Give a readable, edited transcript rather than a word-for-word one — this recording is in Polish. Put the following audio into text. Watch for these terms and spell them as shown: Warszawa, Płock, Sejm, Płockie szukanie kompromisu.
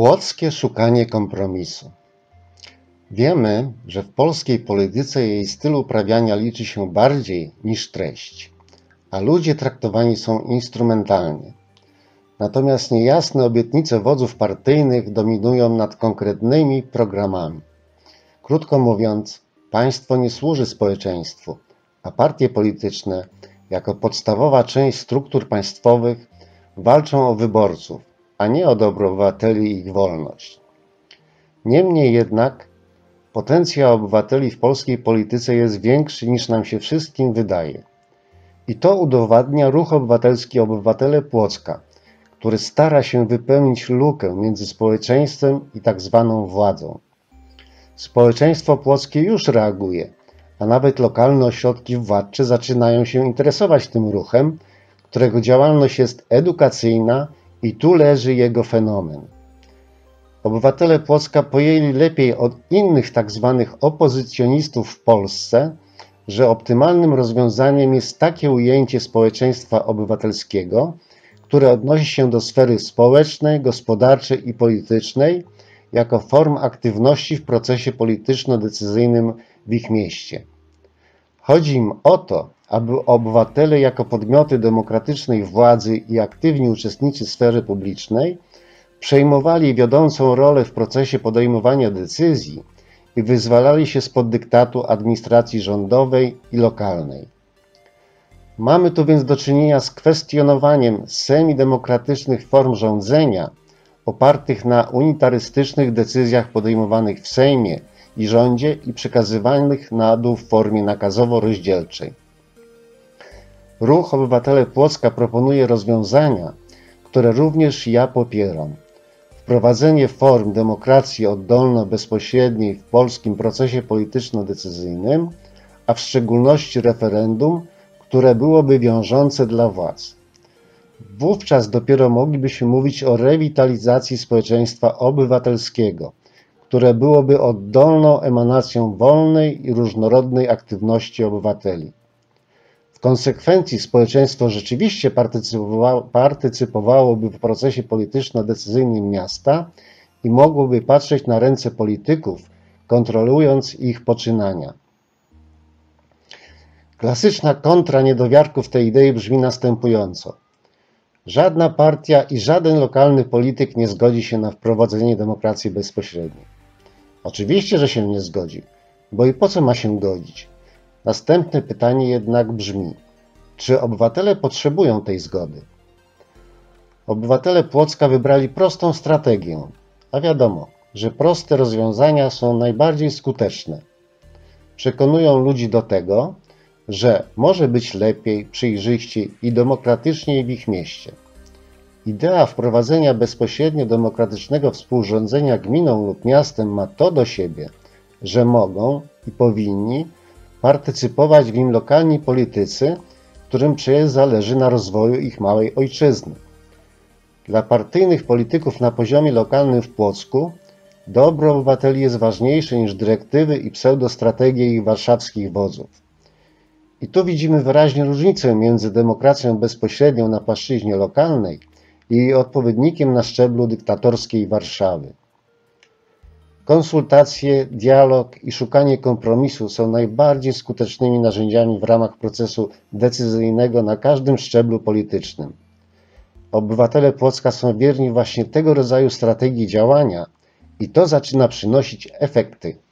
Płockie szukanie kompromisu. Wiemy, że w polskiej polityce jej styl uprawiania liczy się bardziej niż treść, a ludzie traktowani są instrumentalnie. Natomiast niejasne obietnice wodzów partyjnych dominują nad konkretnymi programami. Krótko mówiąc, państwo nie służy społeczeństwu, a partie polityczne, jako podstawowa część struktur państwowych, walczą o wyborców, a nie o dobro obywateli i ich wolność. Niemniej jednak potencjał obywateli w polskiej polityce jest większy niż nam się wszystkim wydaje. I to udowadnia ruch obywatelski Obywatele Płocka, który stara się wypełnić lukę między społeczeństwem i tak zwaną władzą. Społeczeństwo płockie już reaguje, a nawet lokalne ośrodki władcze zaczynają się interesować tym ruchem, którego działalność jest edukacyjna i tu leży jego fenomen. Obywatele Płocka pojęli lepiej od innych tzw. opozycjonistów w Polsce, że optymalnym rozwiązaniem jest takie ujęcie społeczeństwa obywatelskiego, które odnosi się do sfery społecznej, gospodarczej i politycznej jako form aktywności w procesie polityczno-decyzyjnym w ich mieście. Chodzi im o to, aby obywatele jako podmioty demokratycznej władzy i aktywni uczestnicy sfery publicznej przejmowali wiodącą rolę w procesie podejmowania decyzji i wyzwalali się spod dyktatu administracji rządowej i lokalnej. Mamy tu więc do czynienia z kwestionowaniem semidemokratycznych form rządzenia opartych na unitarystycznych decyzjach podejmowanych w Sejmie i rządzie i przekazywanych na dół w formie nakazowo-rozdzielczej. Ruch Obywatele Płocka proponuje rozwiązania, które również ja popieram. Wprowadzenie form demokracji oddolno-bezpośredniej w polskim procesie polityczno-decyzyjnym, a w szczególności referendum, które byłoby wiążące dla władz. Wówczas dopiero moglibyśmy mówić o rewitalizacji społeczeństwa obywatelskiego, które byłoby oddolną emanacją wolnej i różnorodnej aktywności obywateli. W konsekwencji społeczeństwo rzeczywiście partycypowałoby w procesie polityczno-decyzyjnym miasta i mogłoby patrzeć na ręce polityków, kontrolując ich poczynania. Klasyczna kontra niedowiarków tej idei brzmi następująco. Żadna partia i żaden lokalny polityk nie zgodzi się na wprowadzenie demokracji bezpośredniej. Oczywiście, że się nie zgodzi, bo i po co ma się godzić? Następne pytanie jednak brzmi, czy obywatele potrzebują tej zgody? Obywatele Płocka wybrali prostą strategię, a wiadomo, że proste rozwiązania są najbardziej skuteczne. Przekonują ludzi do tego, że może być lepiej, przejrzyściej i demokratyczniej w ich mieście. Idea wprowadzenia bezpośrednio demokratycznego współrządzenia gminą lub miastem ma to do siebie, że mogą i powinni partycypować w nim lokalni politycy, którym przecież zależy na rozwoju ich małej ojczyzny. Dla partyjnych polityków na poziomie lokalnym w Płocku dobro obywateli jest ważniejsze niż dyrektywy i pseudostrategie ich warszawskich wodzów. I tu widzimy wyraźnie różnicę między demokracją bezpośrednią na płaszczyźnie lokalnej i jej odpowiednikiem na szczeblu dyktatorskiej Warszawy. Konsultacje, dialog i szukanie kompromisu są najbardziej skutecznymi narzędziami w ramach procesu decyzyjnego na każdym szczeblu politycznym. Obywatele Płocka są wierni właśnie tego rodzaju strategii działania i to zaczyna przynosić efekty.